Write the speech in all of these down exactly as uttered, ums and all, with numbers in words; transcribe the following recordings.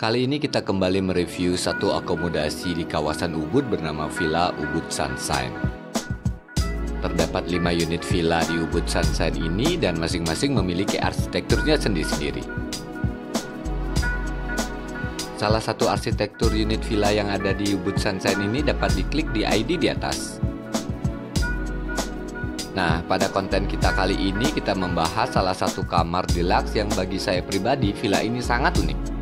Kali ini kita kembali mereview satu akomodasi di kawasan Ubud bernama Villa Ubud Sunshine. Terdapat lima unit villa di Ubud Sunshine ini dan masing-masing memiliki arsitekturnya sendiri-sendiri. Salah satu arsitektur unit villa yang ada di Ubud Sunshine ini dapat diklik di I D di atas. Nah, pada konten kita kali ini kita membahas salah satu kamar deluxe yang bagi saya pribadi villa ini sangat unik.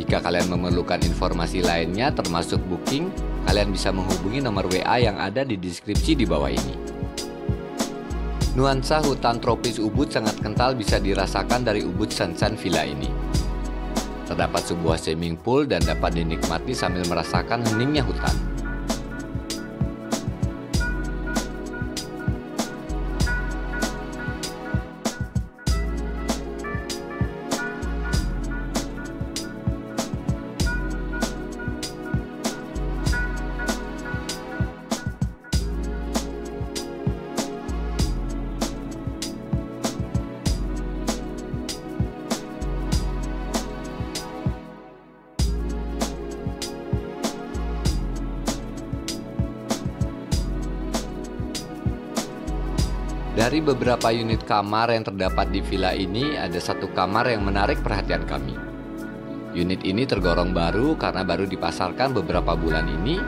Jika kalian memerlukan informasi lainnya termasuk booking, kalian bisa menghubungi nomor W A yang ada di deskripsi di bawah ini. Nuansa hutan tropis Ubud sangat kental bisa dirasakan dari Ubud Sunshine Villa ini. Terdapat sebuah swimming pool dan dapat dinikmati sambil merasakan heningnya hutan. Dari beberapa unit kamar yang terdapat di villa ini, ada satu kamar yang menarik perhatian kami. Unit ini tergolong baru karena baru dipasarkan beberapa bulan ini,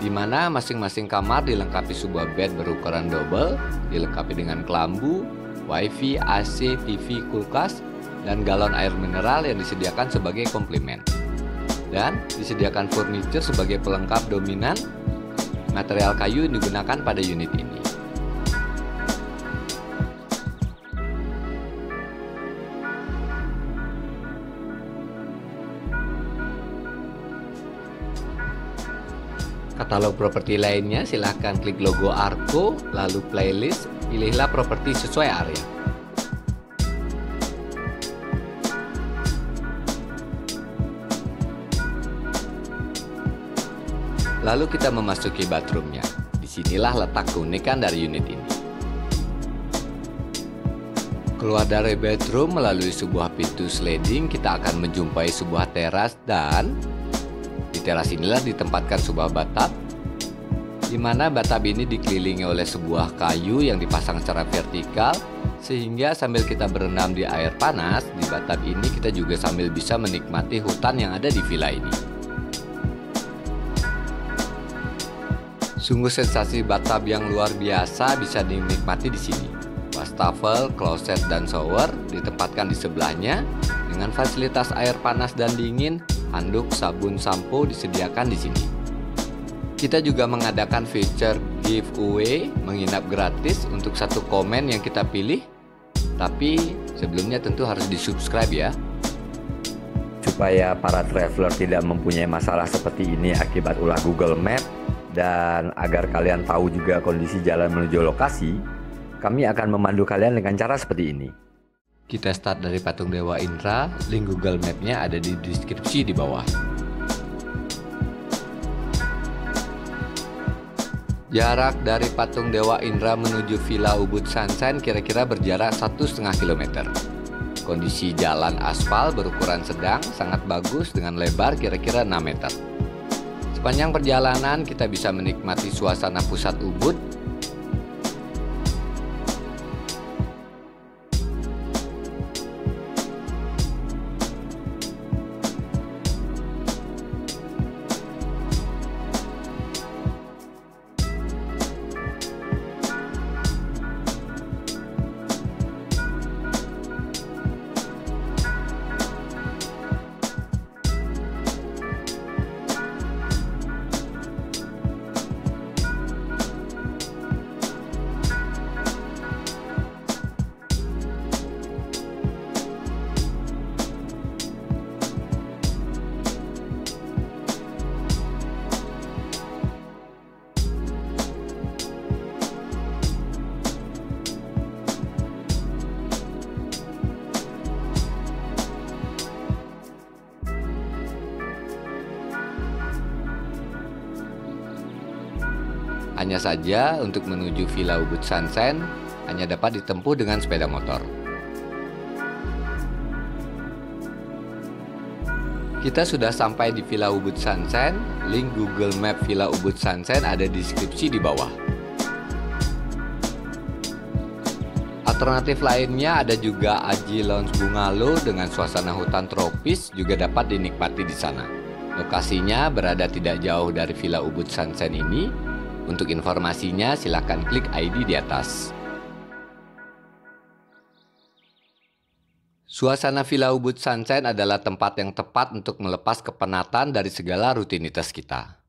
di mana masing-masing kamar dilengkapi sebuah bed berukuran double, dilengkapi dengan kelambu, wifi, A C, T V, kulkas, dan galon air mineral yang disediakan sebagai komplement. Dan disediakan furniture sebagai pelengkap dominan, material kayu yang digunakan pada unit ini. Katalog properti lainnya, silahkan klik logo Arco, lalu playlist, pilihlah properti sesuai area. Lalu kita memasuki bathroomnya. Disinilah letak keunikan dari unit ini. Keluar dari bedroom melalui sebuah pintu sliding, kita akan menjumpai sebuah teras dan di teras inilah ditempatkan sebuah batap, di mana batap ini dikelilingi oleh sebuah kayu yang dipasang secara vertikal, sehingga sambil kita berendam di air panas, di batap ini kita juga sambil bisa menikmati hutan yang ada di villa ini. Sungguh sensasi batap yang luar biasa bisa dinikmati di sini. Wastafel, kloset, dan shower ditempatkan di sebelahnya dengan fasilitas air panas dan dingin. Handuk, sabun, sampo disediakan di sini. Kita juga mengadakan feature giveaway menginap gratis untuk satu komen yang kita pilih. Tapi sebelumnya tentu harus di-subscribe ya. Supaya para traveler tidak mempunyai masalah seperti ini akibat ulah Google Map dan agar kalian tahu juga kondisi jalan menuju lokasi, kami akan memandu kalian dengan cara seperti ini. Kita start dari Patung Dewa Indra, link Google Map-nya ada di deskripsi di bawah. Jarak dari Patung Dewa Indra menuju Villa Ubud Sunshine kira-kira berjarak satu koma lima kilometer. Kondisi jalan aspal berukuran sedang sangat bagus dengan lebar kira-kira enam meter. Sepanjang perjalanan kita bisa menikmati suasana pusat Ubud. Hanya saja untuk menuju Villa Ubud Sunshine hanya dapat ditempuh dengan sepeda motor. Kita sudah sampai di Villa Ubud Sunshine. Link Google Map Villa Ubud Sunshine ada di deskripsi di bawah. Alternatif lainnya ada juga Aji Lounge Bungalo dengan suasana hutan tropis juga dapat dinikmati di sana. Lokasinya berada tidak jauh dari Villa Ubud Sunshine ini. Untuk informasinya silahkan klik I D di atas. Suasana Villa Ubud Sunshine adalah tempat yang tepat untuk melepas kepenatan dari segala rutinitas kita.